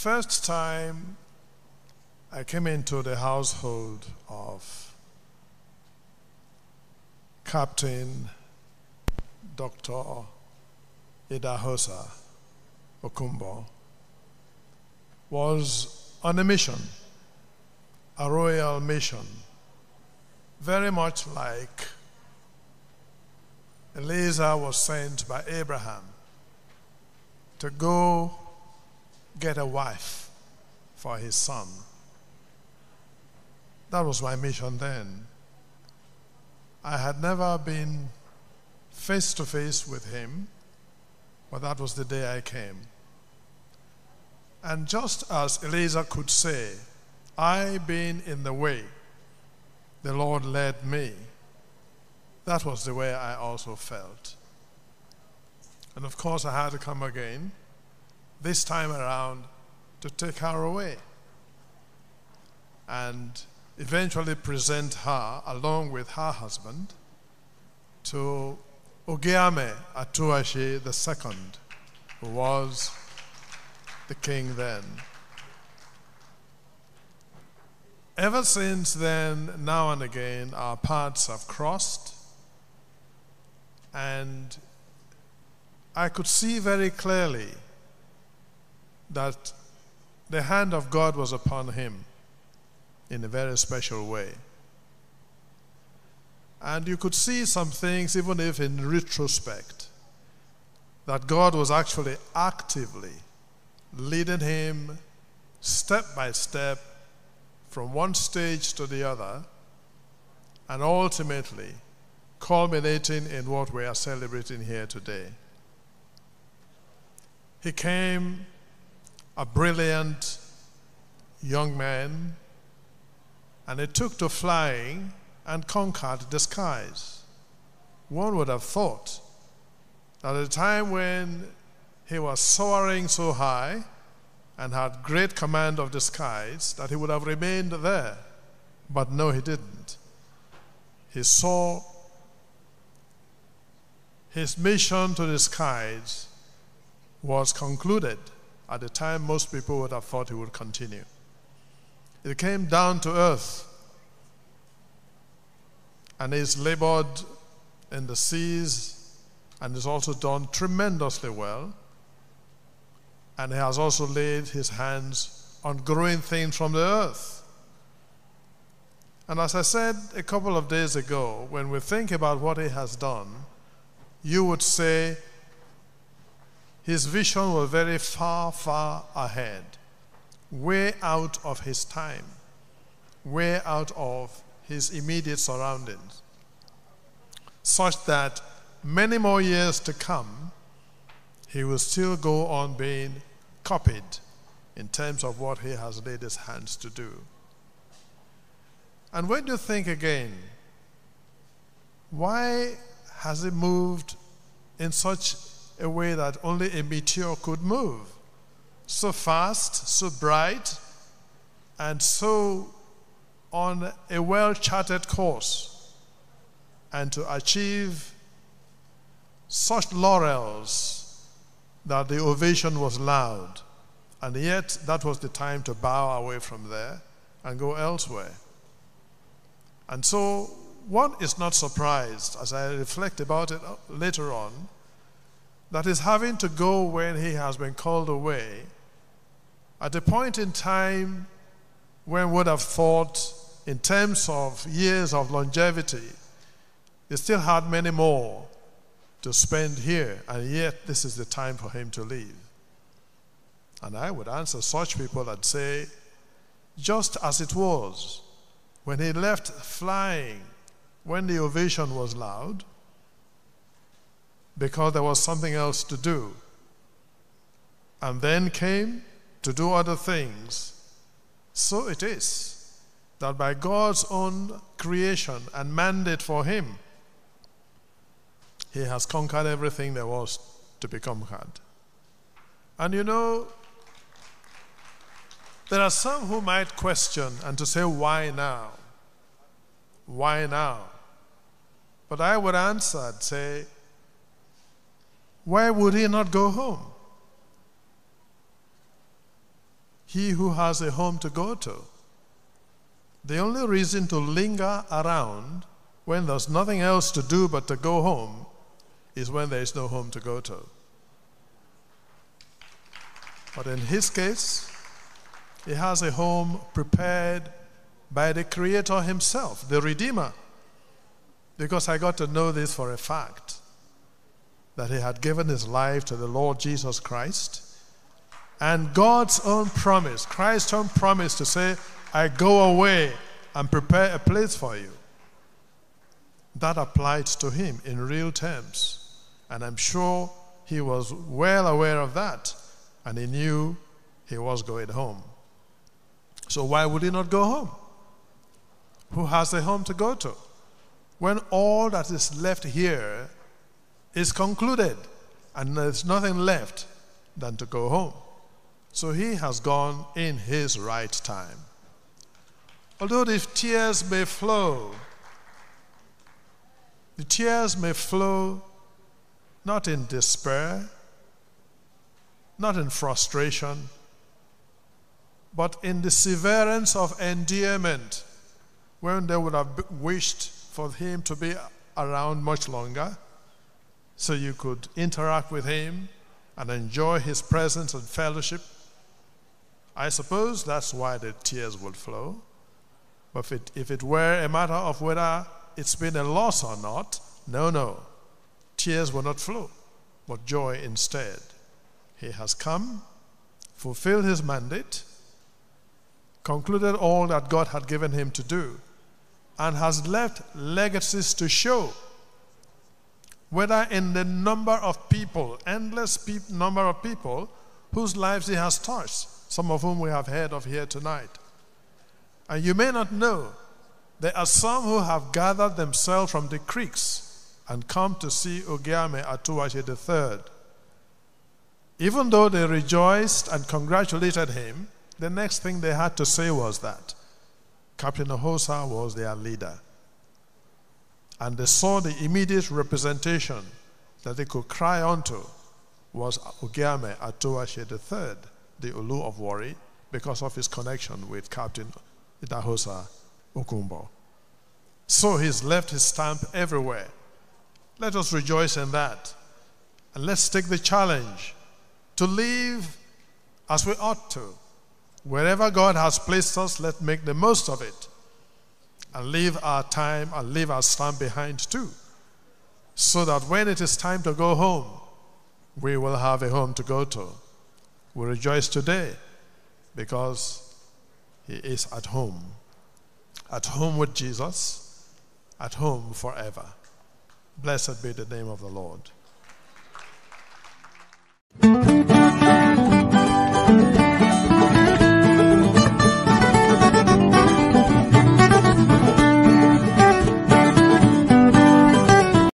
first time I came into the household of Captain Dr. Idahosa Okunbo was on a mission, a royal mission, very much like Eliza was sent by Abraham to go get a wife for his son. That was my mission then. I had never been face to face with him, but that was the day I came. And just as Eliezer could say, I being in the way, the Lord led me. That was the way I also felt. And of course I had to come again, this time around, to take her away and eventually present her, along with her husband, to Ogiame Atuwatse II, who was the king then. Ever since then, now and again, our paths have crossed, and I could see very clearly that the hand of God was upon him in a very special way. And you could see some things, even if in retrospect, that God was actually actively leading him step by step from one stage to the other, and ultimately culminating in what we are celebrating here today. He came a brilliant young man, and he took to flying and conquered the skies. One would have thought that at a time when he was soaring so high and had great command of the skies, that he would have remained there, but no, he didn't. He saw his mission to the skies was concluded at the time most people would have thought he would continue. It came down to earth, and he's labored in the seas, and has also done tremendously well, and he has also laid his hands on growing things from the earth. And as I said a couple of days ago, when we think about what he has done, you would say his vision was very far, far ahead, way out of his time, way out of his immediate surroundings, such that many more years to come, he will still go on being copied in terms of what he has laid his hands to do. And when you think again, why has he moved in such a way that only a meteor could move? So fast, so bright, and so on a well-charted course, and to achieve such laurels that the ovation was loud, and yet that was the time to bow away from there and go elsewhere. And so one is not surprised, as I reflect about it later on, that is having to go when he has been called away at a point in time when would have thought, in terms of years of longevity, he still had many more to spend here, and yet this is the time for him to leave. And I would answer such people that say, just as it was when he left flying, when the ovation was loud, because there was something else to do, and then came to do other things. So it is that by God's own creation and mandate for him, he has conquered everything there was to be conquered. And you know, there are some who might question and to say, why now? Why now? But I would answer and say, why would he not go home? he who has a home to go to. The only reason to linger around when there's nothing else to do but to go home is when there is no home to go to. But in his case, he has a home prepared by the Creator himself, the Redeemer. Because I got to know this for a fact, that he had given his life to the Lord Jesus Christ, and God's own promise, Christ's own promise to say, I go away and prepare a place for you. That applied to him in real terms. And I'm sure he was well aware of that, and he knew he was going home. So why would he not go home? Who has a home to go to? When all that is left here is concluded, and there's nothing left than to go home. So he has gone in his right time. Although the tears may flow not in despair, not in frustration, but in the severance of endearment, when they would have wished for him to be around much longer, so you could interact with him and enjoy his presence and fellowship. I suppose that's why the tears would flow. But if it were a matter of whether it's been a loss or not, no. Tears will not flow, but joy instead. He has come, fulfilled his mandate, concluded all that God had given him to do, and has left legacies to show, whether in the number of people, endless number of people whose lives he has touched, some of whom we have heard of here tonight. And you may not know, there are some who have gathered themselves from the creeks and come to see Ogiame Atuwatse III. Even though they rejoiced and congratulated him, the next thing they had to say was that Captain Hosa was their leader. And they saw the immediate representation that they could cry onto was Ogiame Atuwatse III, the Olu of Warri, because of his connection with Captain Idahosa Okunbo. So he's left his stamp everywhere. Let us rejoice in that. And let's take the challenge to live as we ought to. Wherever God has placed us, let's make the most of it. And leave our time and leave our stamp behind too. So that when it is time to go home, we will have a home to go to. We rejoice today because he is at home with Jesus, at home forever. Blessed be the name of the Lord.